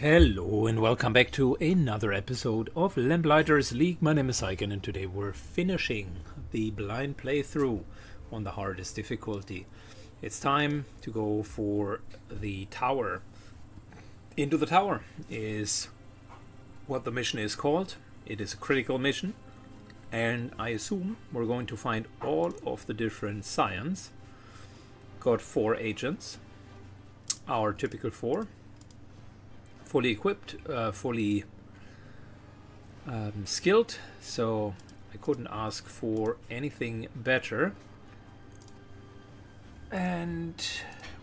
Hello and welcome back to another episode of Lamplighters League. My name is Aiken and today we're finishing the blind playthrough on the hardest difficulty. It's time to go for the tower. Into the tower is what the mission is called. It is a critical mission and I assume we're going to find all of the different scions. Got 4 agents, our typical 4. Fully equipped, fully skilled, so I couldn't ask for anything better. And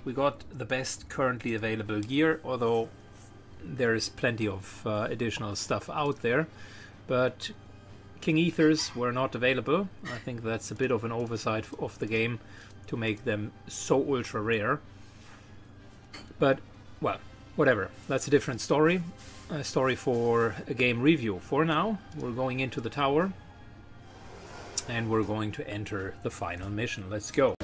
we got the best currently available gear, although there is plenty of additional stuff out there. But King Aethers were not available. I think that's a bit of an oversight of the game to make them so ultra rare. But, well, whatever, that's a different story, a story for a game review. For now, we're going into the tower and we're going to enter the final mission. Let's go.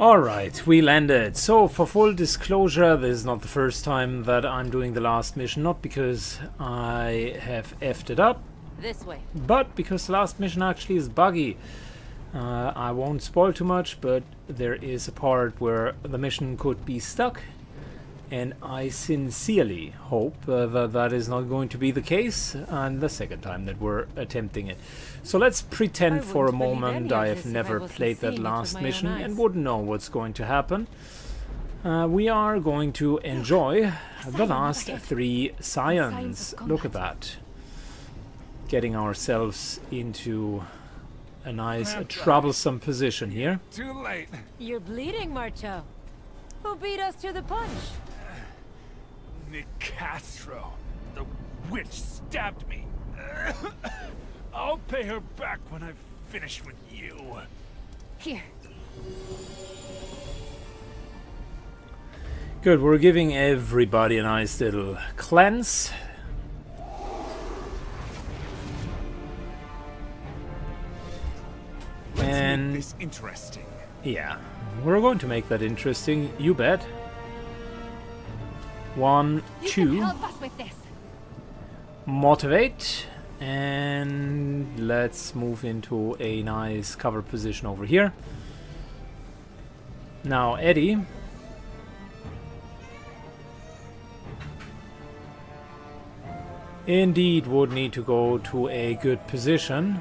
Alright, we landed. So, for full disclosure, this is not the first time that I'm doing the last mission. Not because I have effed it up, this way, but because the last mission actually is buggy. I won't spoil too much, but there is a part where the mission could be stuck. And I sincerely hope that that is not going to be the case and the second time that we're attempting it. So let's pretend for a moment I have never played that last mission and wouldn't know what's going to happen. We are going to enjoy the last 3 scions. Look at that. Getting ourselves into a nice troublesome position here. Too late. You're bleeding, Marcho. Who beat us to the punch? Nicastro, the witch, stabbed me. I'll pay her back when I finish with you. Here. Good, we're giving everybody a nice little cleanse. Let's make this interesting. Yeah, we're going to make that interesting, you bet. 1, 2, motivate, and let's move into a nice cover position over here. Now Eddie indeed would need to go to a good position.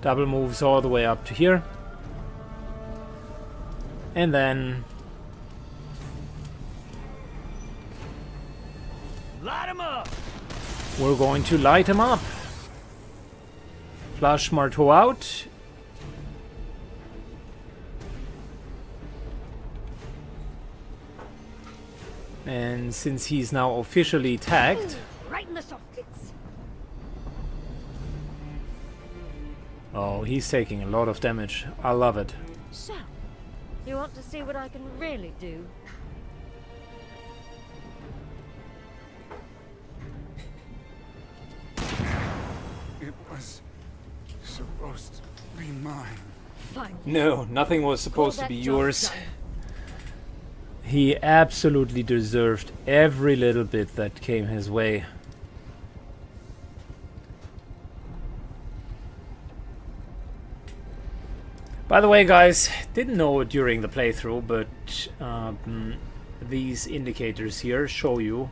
Double moves all the way up to here. And then light him up. We're going to light him up. Flush Marteau out. And since he's now officially tagged, right in the sockets. Oh, he's taking a lot of damage. I love it. So, you want to see what I can really do? It was supposed to be mine. Fine. No, nothing was supposed to be yours. Done. He absolutely deserved every little bit that came his way. By the way, guys, didn't know it during the playthrough, but these indicators here show you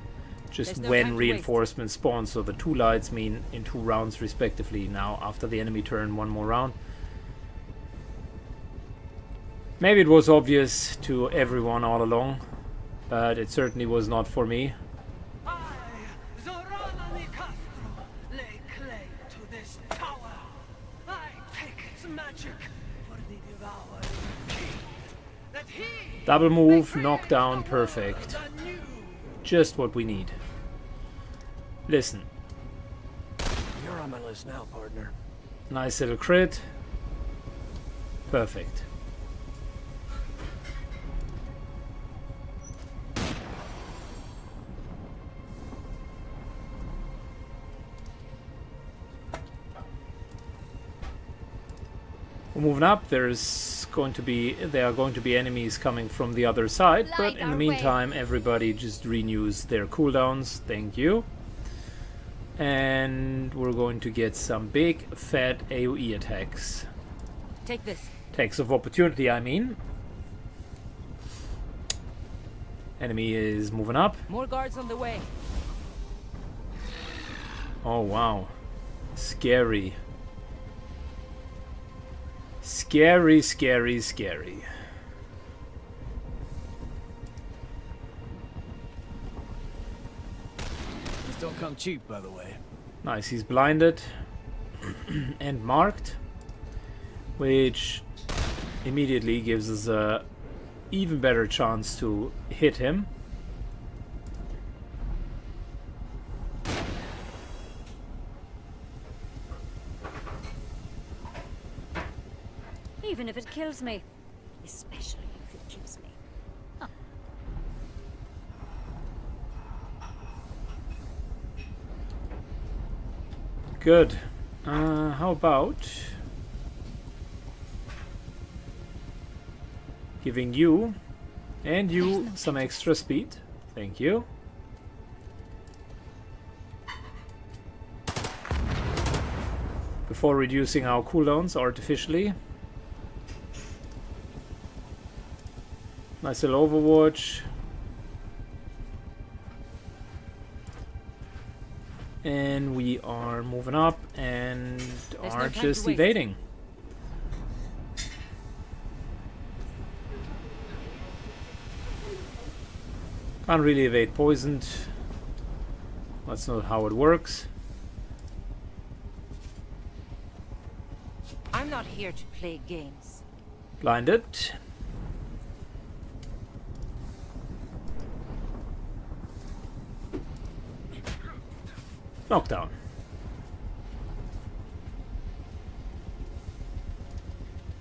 just when reinforcements spawn. So the 2 lights mean in 2 rounds respectively. Now, after the enemy turn, 1 more round. Maybe it was obvious to everyone all along, but it certainly was not for me. Double move, knockdown, perfect. Just what we need. Listen. You're on my list now, partner. Nice little crit. Perfect. We're moving up. There are going to be enemies coming from the other side, but in the meantime everybody just renews their cooldowns. Thank you. And we're going to get some big fat AoE attacks. Take this. Attacks of opportunity, I mean. Enemy is moving up. More guards on the way. Oh wow. Scary. Scary, scary, scary. This don't come cheap, by the way. Nice, he's blinded and marked, which immediately gives us a even better chance to hit him. Even if it kills me. Especially if it kills me. Huh. Good. How about giving you and you some extra speed? Thank you. Before reducing our cooldowns artificially. Nice little overwatch. And we are moving up and are just evading. Can't really evade poisoned. That's not how it works. I'm not here to play games. Blinded. Knockdown.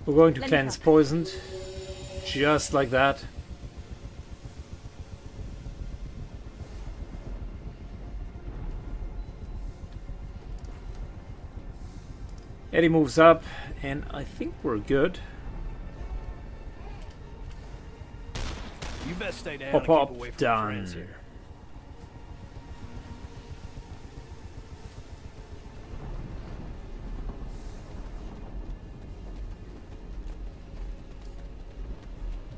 We're going to cleanse poisoned, just like that. Eddie moves up, and I think we're good. You best stay down. Pop up, and keep away from friends here.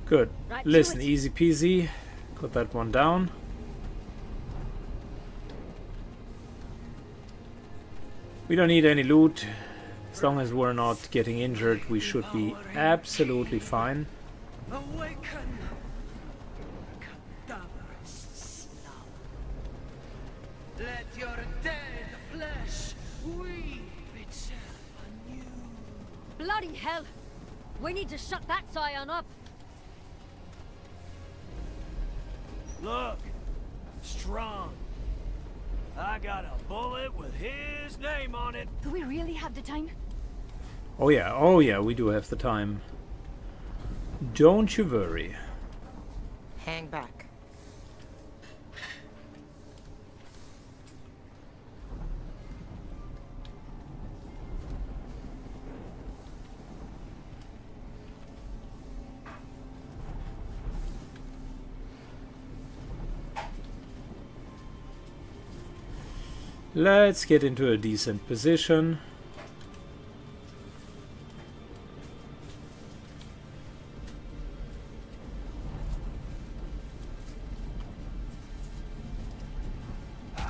Good. Right. Listen, easy peasy. Got that one down. We don't need any loot. As long as we're not getting injured, we should be absolutely fine. Let your dead flesh weave itself anew. Bloody hell! We need to shut that scion up. Look, strong. I got a bullet with his name on it. Do we really have the time? Oh yeah, we do have the time. Don't you worry. Hang back. Let's get into a decent position. The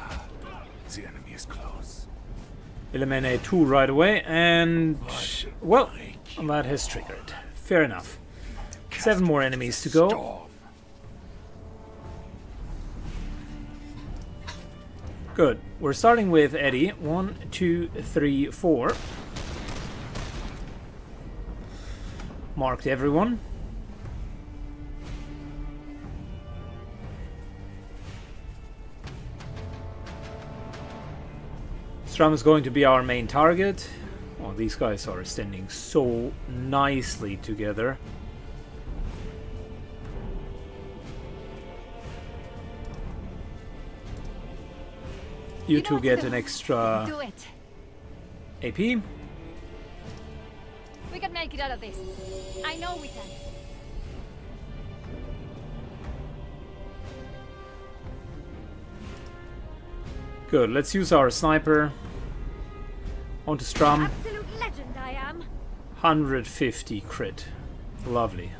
enemy is close. Eliminate two right away, and well, that has triggered. Fair enough. 7 more enemies to go. Good. We're starting with Eddie. 1, 2, 3, 4. Marked everyone. Strum is going to be our main target. Oh, these guys are standing so nicely together. You two get an extra AP. We can make it out of this. I know we can. Good, let's use our sniper. On to Strum. Absolute legend I am. 150 crit. Lovely.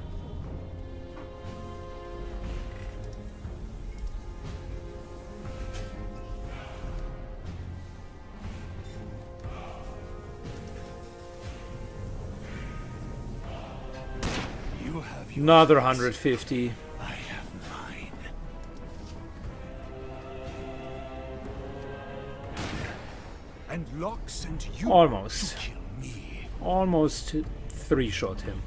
You have another 150. Almost. Almost three-shot him.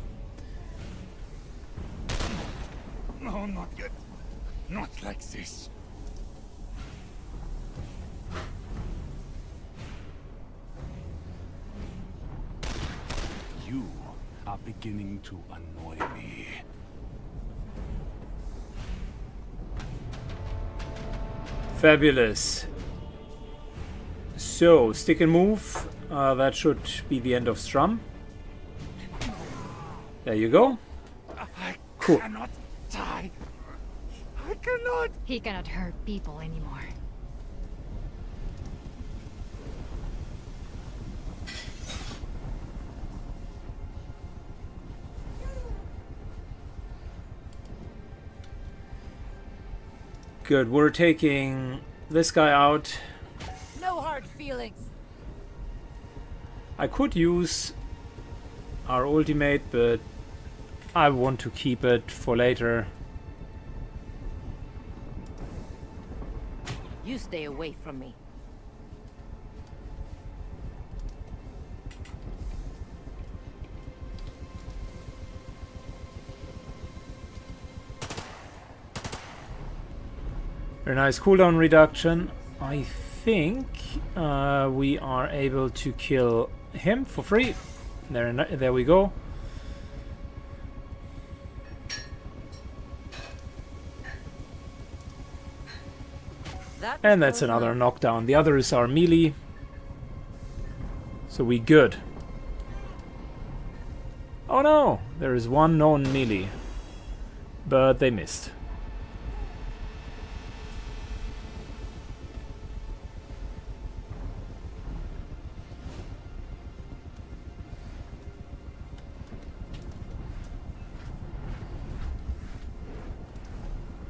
No, not yet. Not like this. You are beginning to annoy me. Fabulous. So, stick and move. That should be the end of Strum. There you go. Cool. I cannot die. I cannot. He cannot hurt people anymore. Good. We're taking this guy out. No hard feelings. I could use our ultimate, but I want to keep it for later. You stay away from me. Very nice cooldown reduction. I think we are able to kill him for free. There we go. And that's another knockdown. The other is our melee. So we good. Oh no! There is one known melee. But they missed.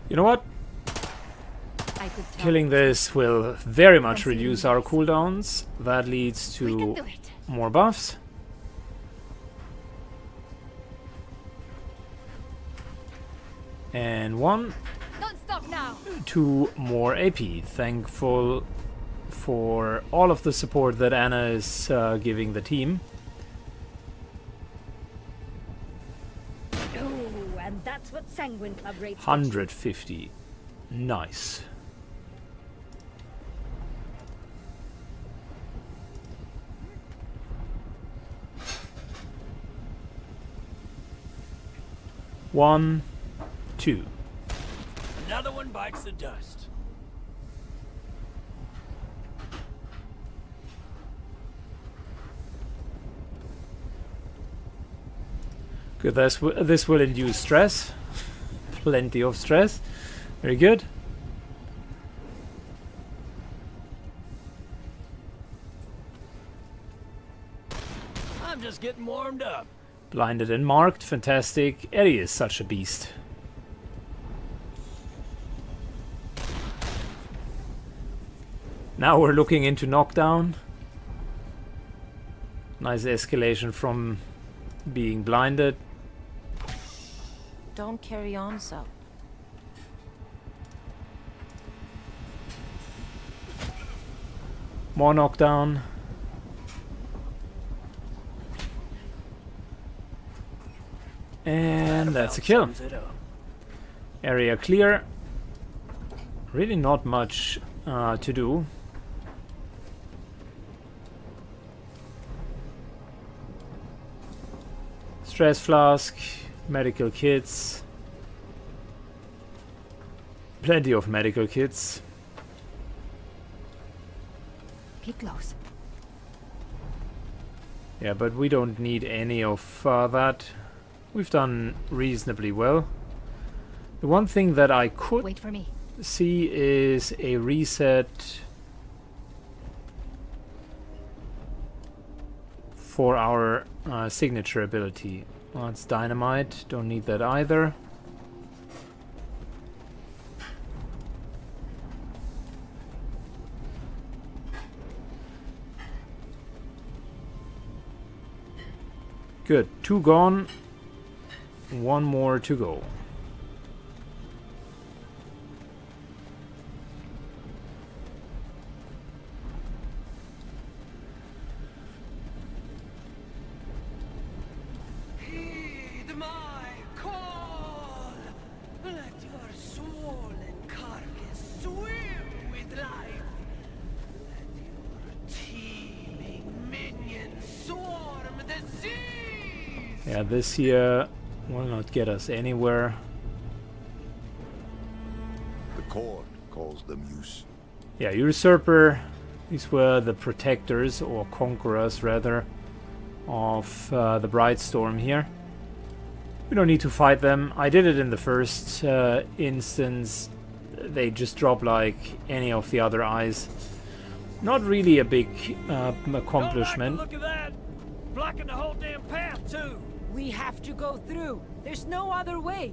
You know what? Killing this will very much reduce our cooldowns. That leads to more buffs. And one. Don't stop now. Two more AP. Thankful for all of the support that Anna is giving the team. That's what Sanguine Club rates. 150. Nice. One, two. Another one bites the dust. Good, this will induce stress. Plenty of stress. Very good. I'm just getting warmed up. Blinded and marked. Fantastic. Eddie is such a beast. Now we're looking into knockdown. Nice escalation from being blinded. Don't carry on so. More knockdown. And that's a kill. Area clear. Really not much to do. Stress flask, medical kits. Plenty of medical kits. Close. Yeah, but we don't need any of that. We've done reasonably well. The one thing that I could see is a reset for our signature ability. Well, it's dynamite. Don't need that either. Good. 2 gone. 1 more to go. Heed my call. Let your soul and carcass swim with life. Let your teeming minions swarm the sea. Yeah, this here will not get us anywhere. The court calls them use. Yeah, usurper. These were the protectors, or conquerors rather, of the Bright Storm here. We don't need to fight them. I did it in the first instance. They just drop like any of the other eyes. Not really a big accomplishment. Look at that! Blocking the whole damn path too! We have to go through. There's no other way.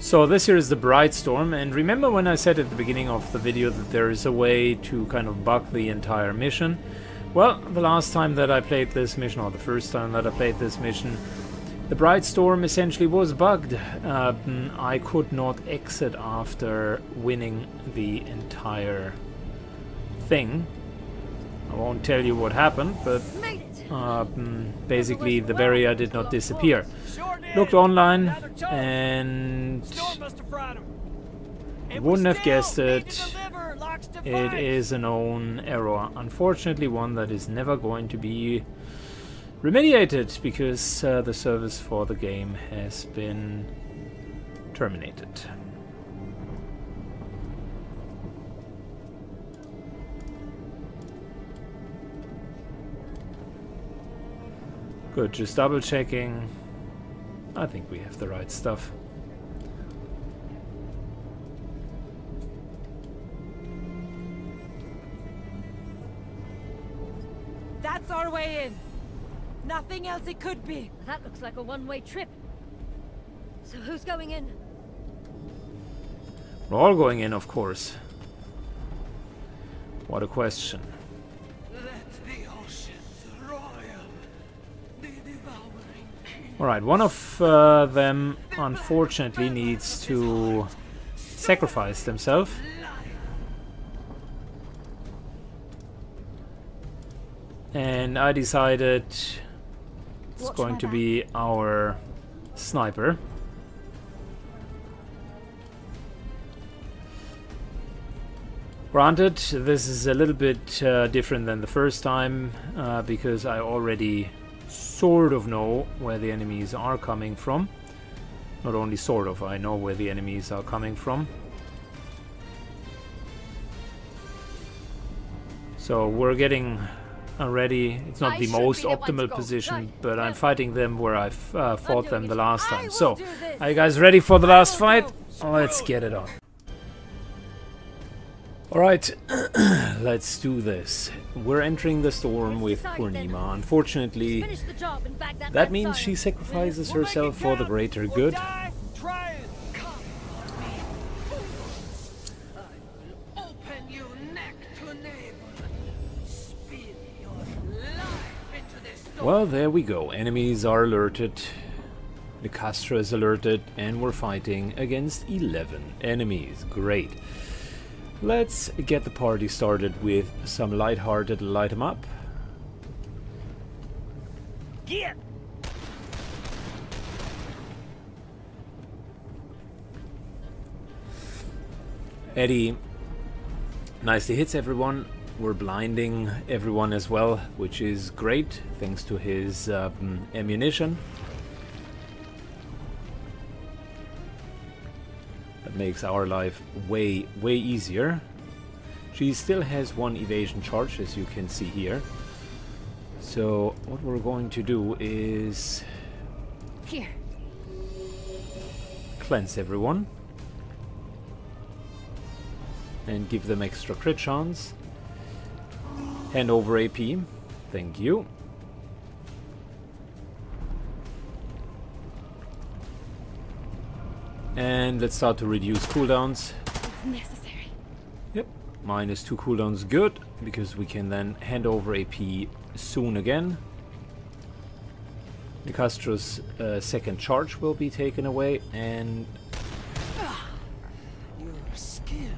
So this here is the Bright Storm, and remember when I said at the beginning of the video that there is a way to kind of bug the entire mission? Well, the last time that I played this mission, or the first time that I played this mission, the Bright Storm essentially was bugged. I could not exit after winning the entire thing. I won't tell you what happened, but basically the barrier did not disappear. Looked online and wouldn't have guessed it. It is a known error. Unfortunately, one that is never going to be remediated because the service for the game has been terminated. Good, just double checking. I think we have the right stuff. That's our way in. Nothing else it could be. That looks like a one-way trip. So who's going in? We're all going in, of course. What a question. Alright, one of them unfortunately needs to sacrifice themselves. And I decided it's going to be our sniper. Granted, this is a little bit different than the first time because I already sort of know where the enemies are coming from. Not only sort of, I know where the enemies are coming from. So we're getting ready. It's not the most optimal position, but I'm fighting them where I've fought them the last time. So, are you guys ready for the last fight? Let's get it on. Alright, let's do this. We're entering the storm with Purnima. Unfortunately, that means she sacrifices herself for the greater good. Well, there we go. Enemies are alerted. Nicastro is alerted, and we're fighting against 11 enemies. Great. Let's get the party started with some lighthearted light 'em up. Yeah. Eddie nicely hits everyone, We're blinding everyone as well, which is great, thanks to his ammunition. That makes our life way, way easier. She still has one evasion charge, as you can see here. So what we're going to do is... here. Cleanse everyone. And give them extra crit chance. Hand over AP. Thank you. And let's start to reduce cooldowns. It's necessary. Yep. -2 cooldowns, good, because we can then hand over AP soon again. Nicastro's second charge will be taken away, and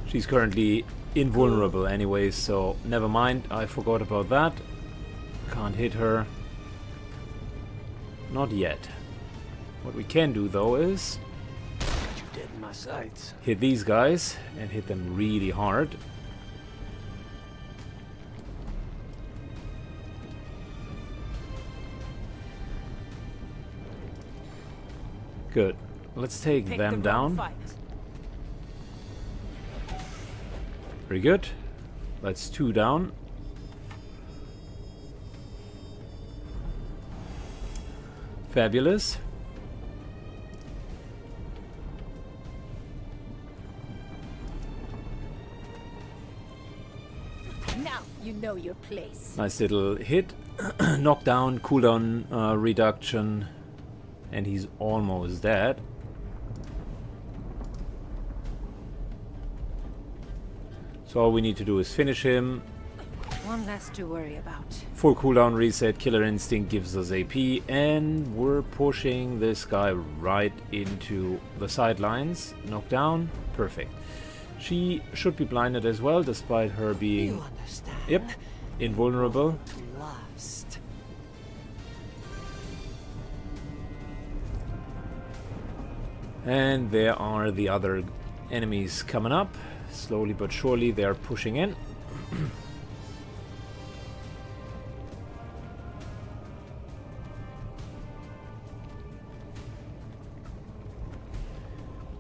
she's currently invulnerable anyways, so never mind, I forgot about that. Can't hit her. Not yet. What we can do though is hit these guys and hit them really hard. Good. Let's take them down. Very good. That's 2 down. Fabulous. Now you know your place. Nice little hit. Knockdown, cooldown reduction. And he's almost dead. So all we need to do is finish him. One less to worry about. Full cooldown reset, Killer Instinct gives us AP, and we're pushing this guy right into the sidelines. Knockdown, perfect. She should be blinded as well, despite her being invulnerable. Lost. And there are the other enemies coming up. Slowly but surely they are pushing in.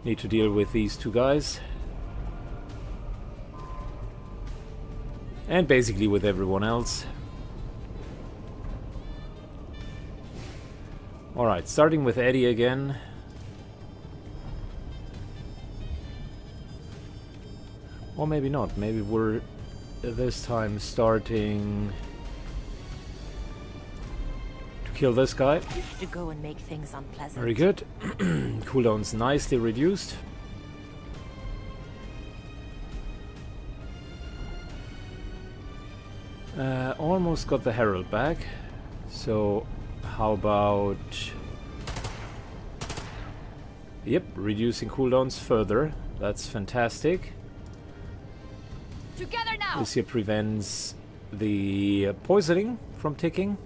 Need to deal with these two guys. And basically with everyone else. Alright, starting with Eddie again. Or maybe not. Maybe we're this time starting to kill this guy. You have to go and make things unpleasant. Very good. Cooldown's nicely reduced. Almost got the Herald back. So how about... yep, reducing cooldowns further. That's fantastic. Together now. This here prevents the poisoning from ticking.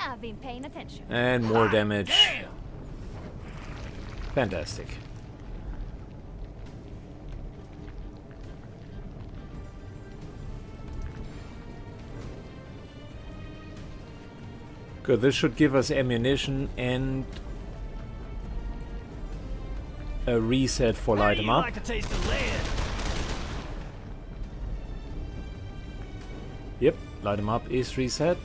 I've been paying attention. And more damage. Fantastic. Good, this should give us ammunition and a reset for light 'em up. Yep, light 'em up is reset.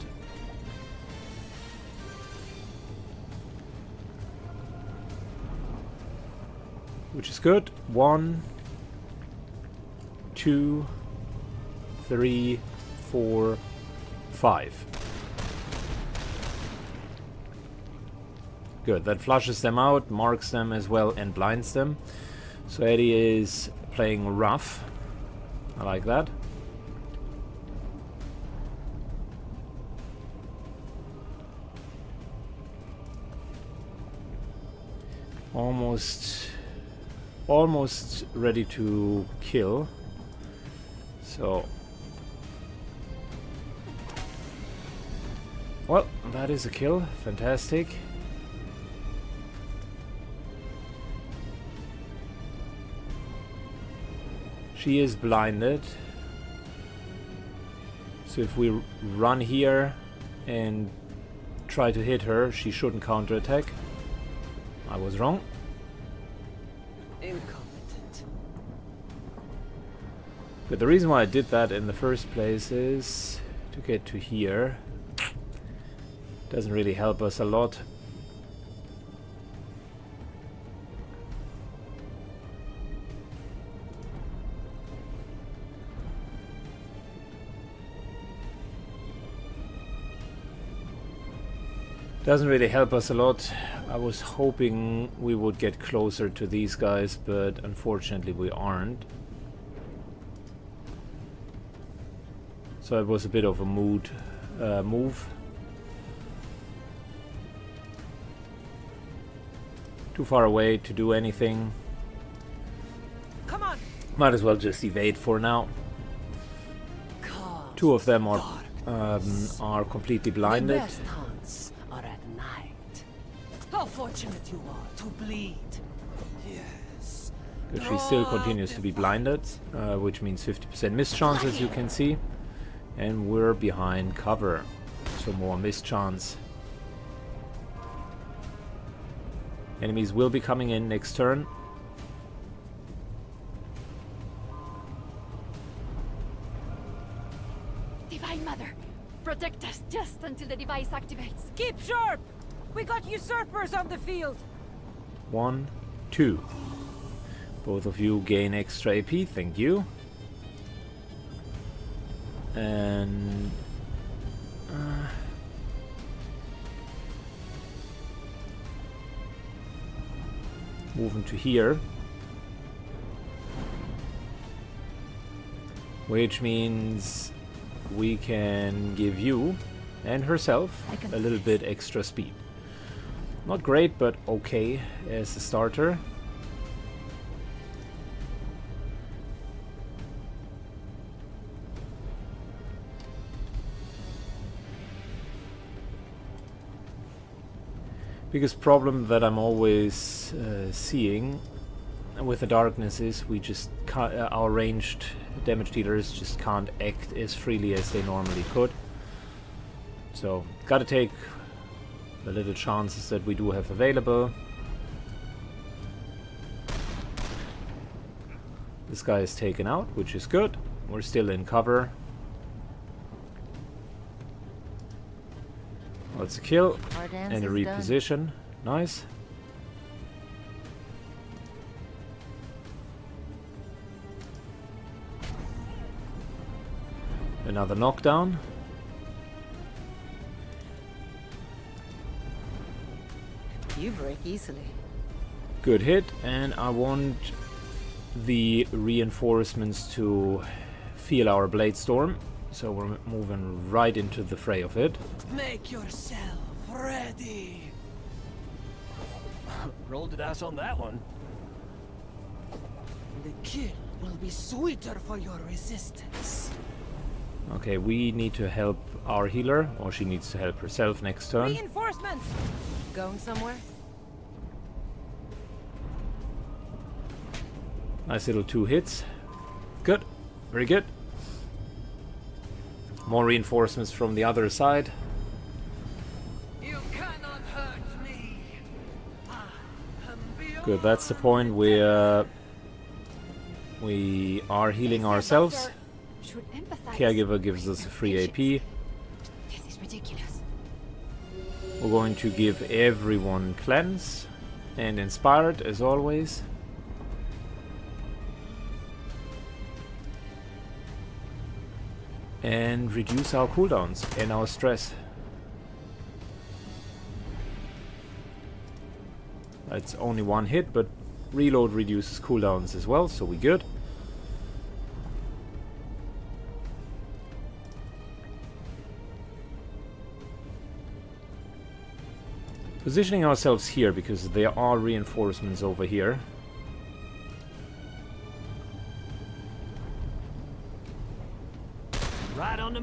Which is good. 1, 2, 3, 4, 5. Good, that flushes them out, marks them as well, and blinds them. So Eddie is playing rough. I like that. Almost almost ready to kill. So... well, that is a kill. Fantastic. She is blinded. So if we run here and try to hit her, she shouldn't counterattack. I was wrong. Incompetent. But the reason why I did that in the first place is to get to here. Doesn't really help us a lot. I was hoping we would get closer to these guys, but unfortunately we aren't. So it was a bit of a mood move. Too far away to do anything. Come on. Might as well just evade for now. Two of them are completely blinded. How fortunate you are to bleed. Yes. Because she still continues to be blinded, which means 50% miss chance, as you can see. And we're behind cover, so more miss chance. Enemies will be coming in next turn. Divine Mother, protect us just until the device activates. Keep sharp! We got usurpers on the field! 1, 2. Both of you gain extra AP, thank you. And... moving to here. Which means we can give you and herself a little bit extra speed. Not great, but okay as a starter. Biggest problem that I'm always seeing with the darkness is we just can't, our ranged damage dealers just can't act as freely as they normally could. So, gotta take the little chances that we do have available. This guy is taken out, which is good. We're still in cover. That's a kill and a reposition. Nice. Another knockdown. You break easily. Good hit, and I want the reinforcements to feel our Bright Storm, so we're moving right into the fray of it. Make yourself ready. Roll the dice on that one. The kill will be sweeter for your resistance. Okay, we need to help our healer, or she needs to help herself next turn. Reinforcements. Going somewhere? Nice little two hits. Good. Very good. More reinforcements from the other side. You cannot hurt me. Good, that's the point where we are healing ourselves. Caregiver gives us a free AP. This is ridiculous. We're going to give everyone cleanse and inspired as always. And reduce our cooldowns and our stress. It's only one hit, but reload reduces cooldowns as well, so we're good. Positioning ourselves here because there are reinforcements over here.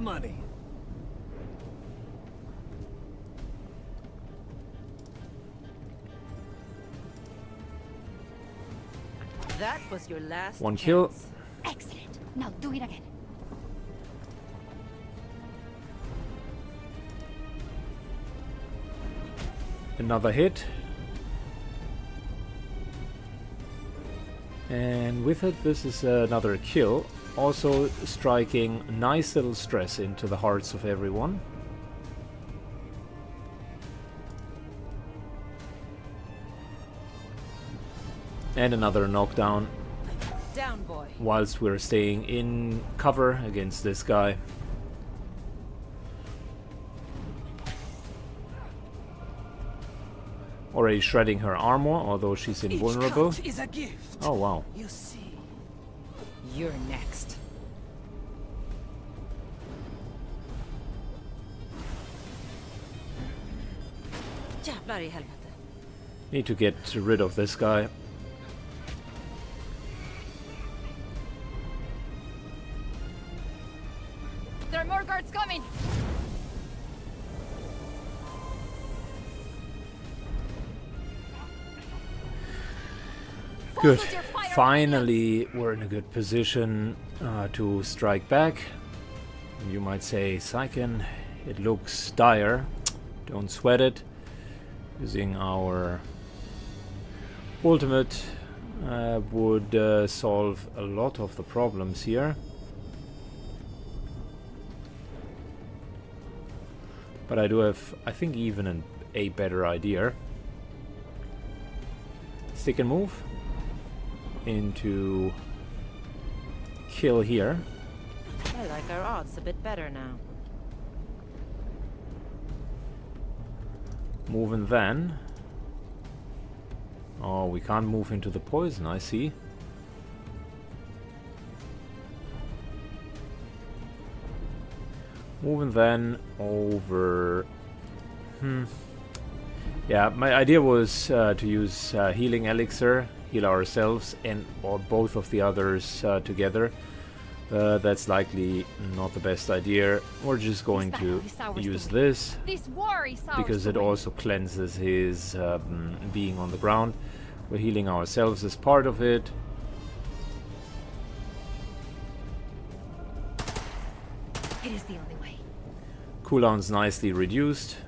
money. That was your last one kill. Chance. Excellent. Now do it again. Another hit. And with it, this is another kill. Also striking nice little stress into the hearts of everyone. And another knockdown. Down, boy. Whilst we're staying in cover against this guy. Already shredding her armor, although she's invulnerable. Is a gift. Oh wow. You see. You're next. Need to get rid of this guy. There are more guards coming. Good. Finally, we're in a good position to strike back. You might say, Saiken, it looks dire. Don't sweat it. Using our ultimate would solve a lot of the problems here. But I do have, I think, even a better idea. Stick and move. Into kill here. I like our odds a bit better now. Move and then. Oh, we can't move into the poison, I see. Move and then over. Yeah, my idea was to use healing elixir. Heal ourselves and or both of the others together. That's likely not the best idea. We're just going to use this because it also cleanses his being on the ground. We're healing ourselves as part of it. It is the only way. Cooldown's nicely reduced.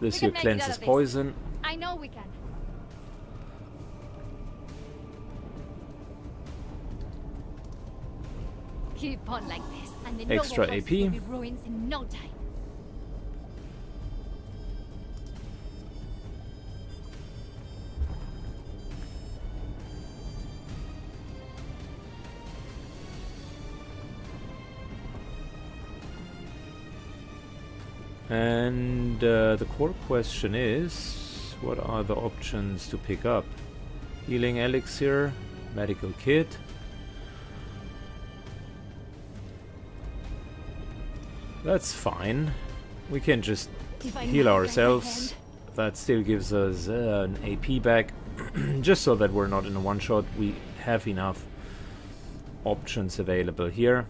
This here cleanses poison. I know we can. Keep on like this, and the extra AP will be ruins in no time. And the core question is, what are the options to pick up? Healing elixir, medical kit. That's fine. We can just heal ourselves. That still gives us an AP back. Just so that we're not in a one-shot, we have enough options available here.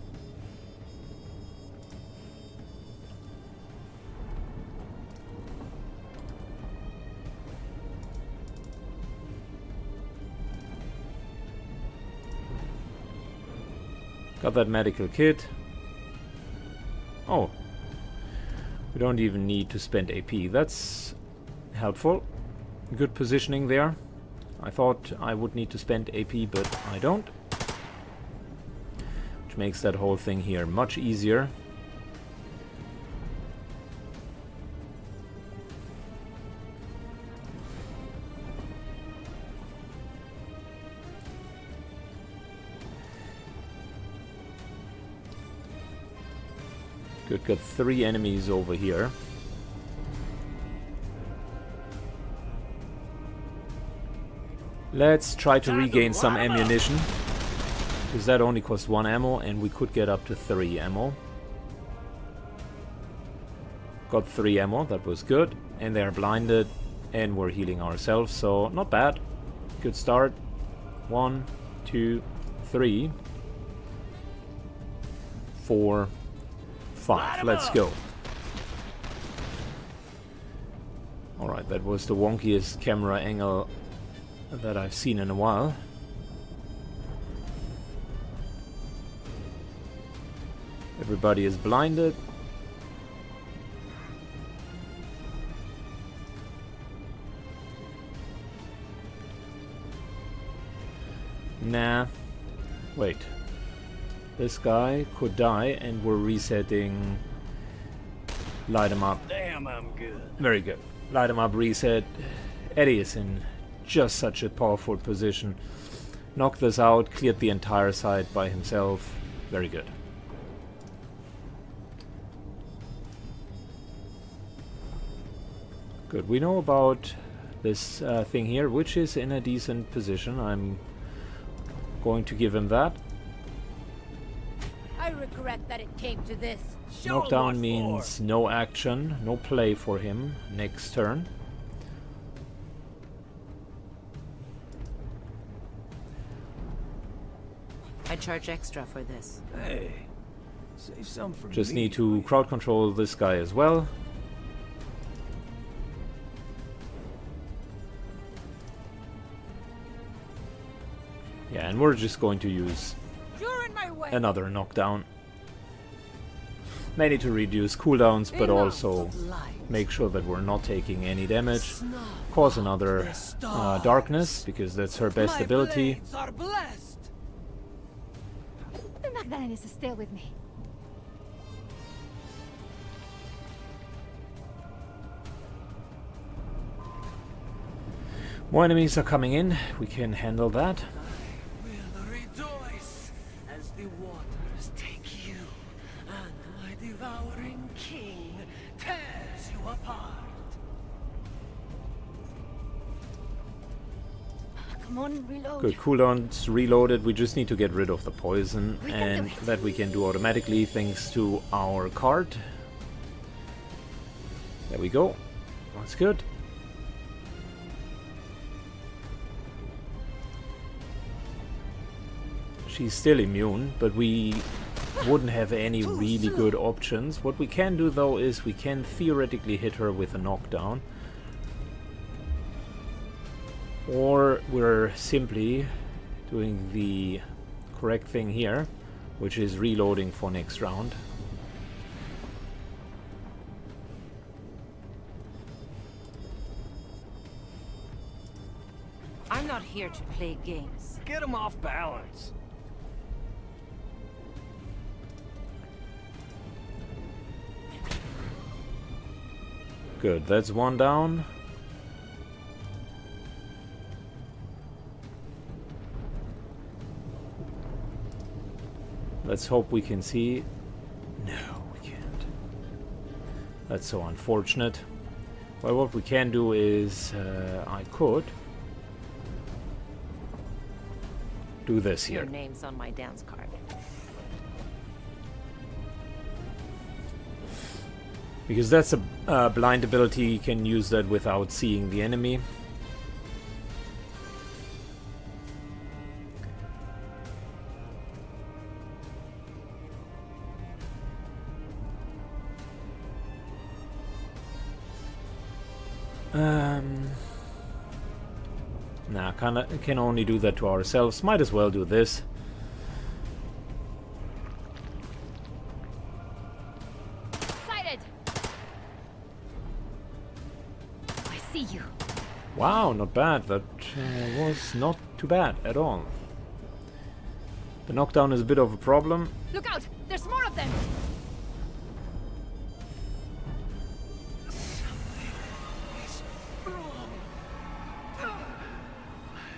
Got that medical kit. Oh, we don't even need to spend AP. That's helpful. Good positioning there. I thought I would need to spend AP, but I don't. Which makes that whole thing here much easier. Good, got three enemies over here. Let's try to regain some ammunition, because that only costs one ammo and we could get up to 3 ammo. Got 3 ammo, that was good. And they're blinded and we're healing ourselves, so not bad. Good start. 1, 2, 3, 4. 5. Let's go. Alright, that was the wonkiest camera angle that I've seen in a while. Everybody is blinded. Nah. Wait. This guy could die, and we're resetting. Light him up. Damn, I'm good. Very good. Light him up, reset. Eddie is in just such a powerful position. Knocked this out, cleared the entire side by himself. Very good. Good. We know about this thing here, which is in a decent position. I'm going to give him that. I regret that it came to this. Knockdown means no action, no play for him next turn. I charge extra for this. Hey, save some for me. Just need to crowd control this guy as well. Yeah, and we're just going to use another knockdown. May need to reduce cooldowns, but also make sure that we're not taking any damage. Cause another darkness, because that's her best ability. The knockdown is still with me. More enemies are coming in. We can handle that. Good, cooldowns reloaded. We just need to get rid of the poison, and that we can do automatically thanks to our card. There we go. That's good. She's still immune, but we wouldn't have any really good options. What we can do though is we can theoretically hit her with a knockdown. Or we're simply doing the correct thing here, which is reloading for next round. I'm not here to play games. Get him off balance. Good, that's one down. Let's hope we can see. No, we can't. That's so unfortunate. Well, what we can do is I could do this here. Your name's on my dance card. Because that's a blind ability, you can use that without seeing the enemy. Nah, can only do that to ourselves. Might as well do this. Wow, not bad. That was not too bad at all. The knockdown is a bit of a problem. Look out! There's more of them!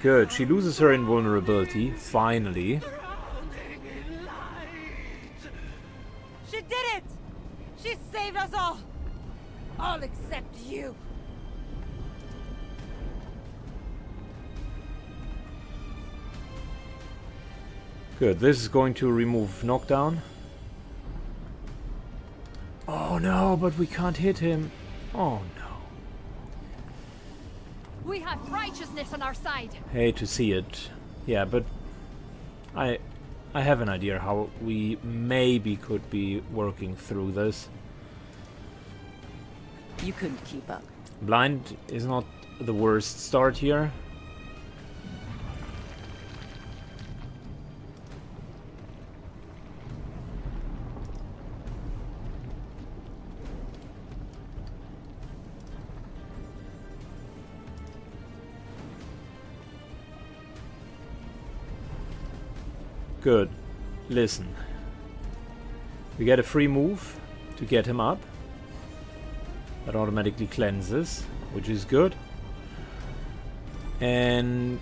Good, she loses her invulnerability, finally. She did it! She saved us all! All except you! Good, this is going to remove knockdown. Oh no, but we can't hit him. Oh no. We have righteousness on our side. Hate to see it. Yeah, but I I have an idea how we maybe could be working through this. You couldn't keep up. Blind is not the worst start here. Good. Listen. We get a free move to get him up. That automatically cleanses, which is good. And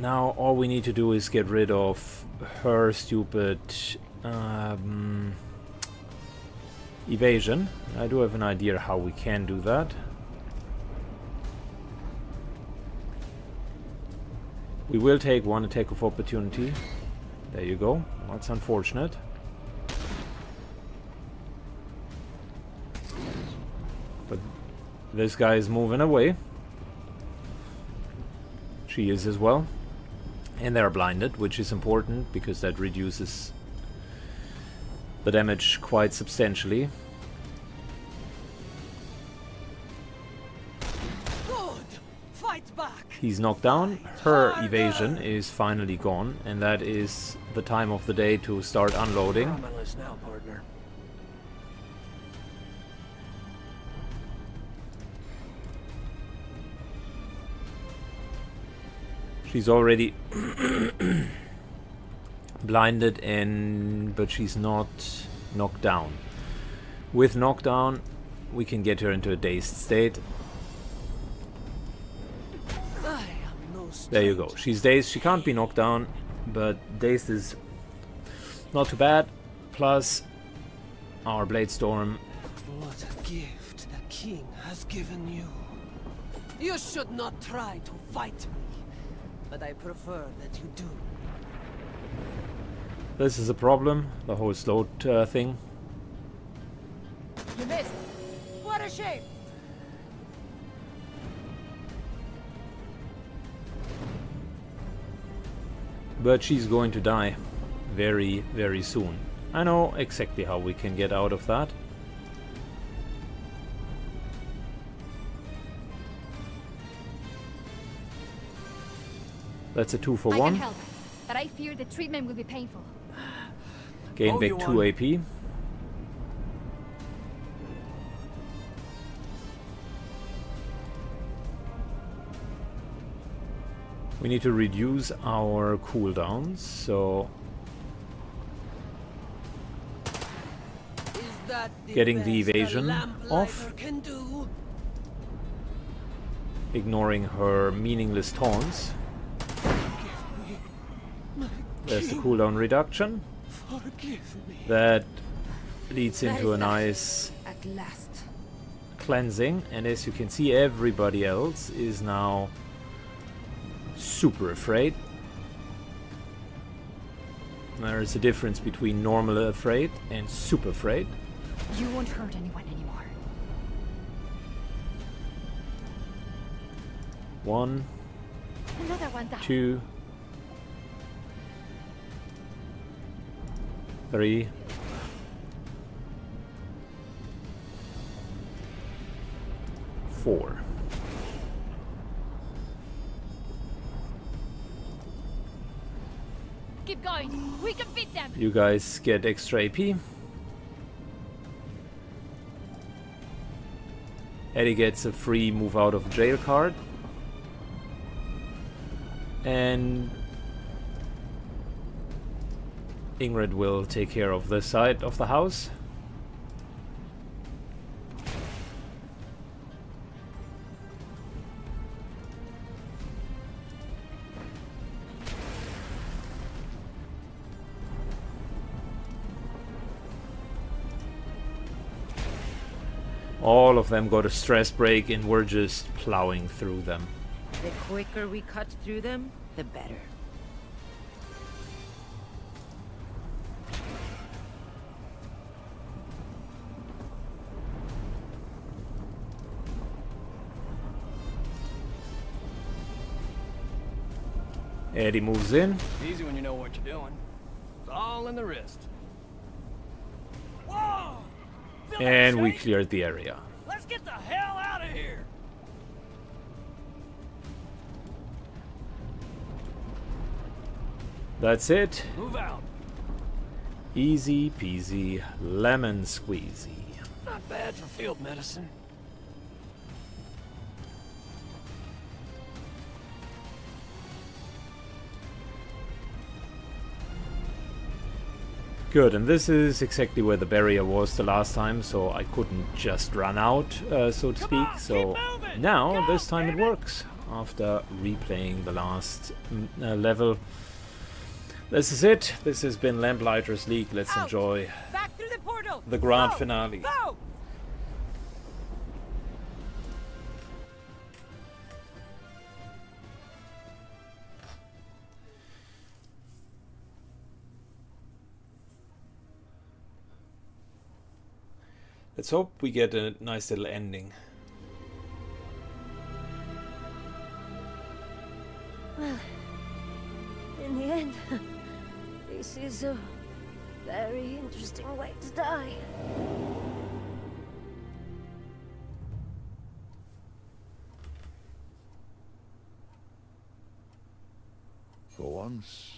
now all we need to do is get rid of her stupid evasion. I do have an idea how we can do that. We will take one attack of opportunity. There you go. That's unfortunate. But this guy is moving away. She is as well. And they're blinded, which is important because that reduces the damage quite substantially. He's knocked down, her evasion is finally gone, and that is the time of the day to start unloading. Now, she's already blinded, and but she's not knocked down. With knockdown, we can get her into a dazed state. There you go. She's dazed. She can't be knocked down, but dazed is not too bad. Plus, our Blade Storm. What a gift the king has given you. You should not try to fight me, but I prefer that you do. This is a problem. The whole slow thing. You missed. What a shame. But she's going to die very, very soon. I know exactly how we can get out of that. That's a 2 for 1. I can help, but I fear the treatment will be painful. Gain back 2 AP. We need to reduce our cooldowns, so getting the evasion off, ignoring her meaningless taunts. There's the cooldown reduction. That leads into a nice cleansing, and as you can see, everybody else is now super afraid. There is a difference between normal afraid and super afraid. You won't hurt anyone anymore. 1. Another one down. 2. 3. 4. Keep going. We can beat them. You guys get extra AP. Eddie gets a free move out of jail card. And Ingrid will take care of this side of the house. All of them got a stress break, and we're just plowing through them. The quicker we cut through them, the better. Eddie moves in. It's easy when you know what you're doing. It's all in the wrist. Whoa! And we cleared the area. Let's get the hell out of here. That's it. Move out. Easy peasy lemon squeezy. Not bad for field medicine. Good, and this is exactly where the barrier was the last time, so I couldn't just run out, so to speak. So now, this time it works, after replaying the last level. This is it. This has been Lamplighters League. Let's enjoy the grand finale. Let's hope we get a nice little ending. Well, in the end, this is a very interesting way to die. For once,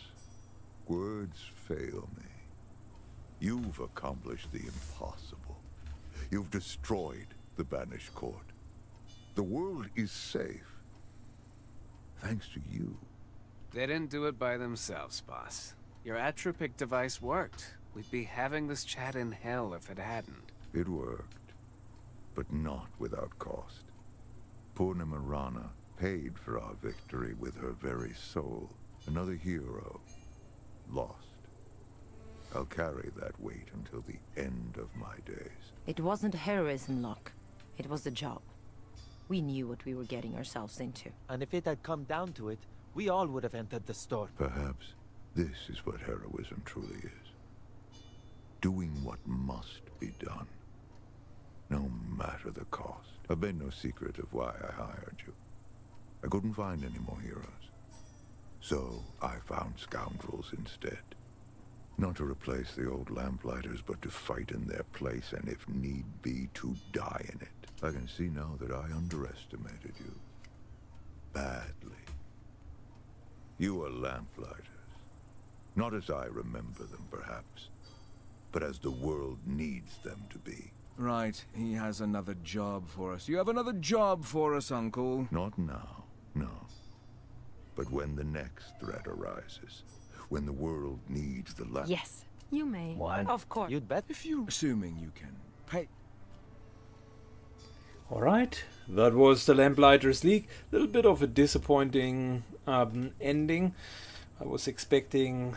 words fail me. You've accomplished the impossible. You've destroyed the Banished Court. The world is safe, thanks to you. They didn't do it by themselves, boss. Your Atropik device worked. We'd be having this chat in hell if it hadn't. It worked, but not without cost. Purnima Rana paid for our victory with her very soul. Another hero, lost. I'll carry that weight until the end of my days. It wasn't heroism, Locke. It was the job. We knew what we were getting ourselves into. And if it had come down to it, we all would have entered the store. Perhaps this is what heroism truly is. Doing what must be done, no matter the cost. I've made no secret of why I hired you. I couldn't find any more heroes. So I found scoundrels instead. Not to replace the old Lamplighters, but to fight in their place, and if need be, to die in it. I can see now that I underestimated you. Badly. You were Lamplighters. Not as I remember them, perhaps, but as the world needs them to be. Right. He has another job for us. You have another job for us, Uncle. Not now, no. But when the next threat arises. When the world needs the light. Yes, you may. What? Of course. You'd bet. If you... Assuming you can pay. Alright, that was the Lamplighters League. A little bit of a disappointing ending. I was expecting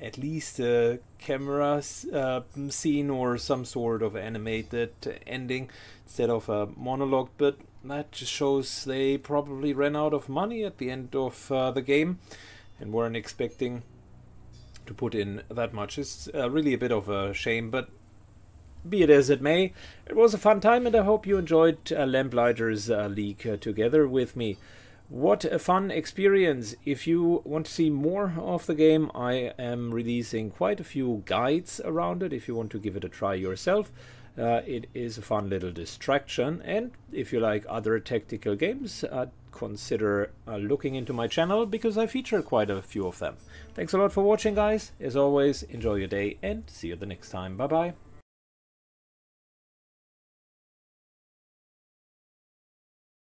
at least a camera scene or some sort of animated ending instead of a monologue, but that just shows they probably ran out of money at the end of the game and weren't expecting to put in that much. It's really a bit of a shame, but be it as it may, it was a fun time, and I hope you enjoyed Lamplighters League together with me. What a fun experience. If you want to see more of the game, I am releasing quite a few guides around it if you want to give it a try yourself. It is a fun little distraction, and if you like other tactical games, consider looking into my channel, because I feature quite a few of them. Thanks a lot for watching, guys. As always, enjoy your day and see you the next time. Bye bye.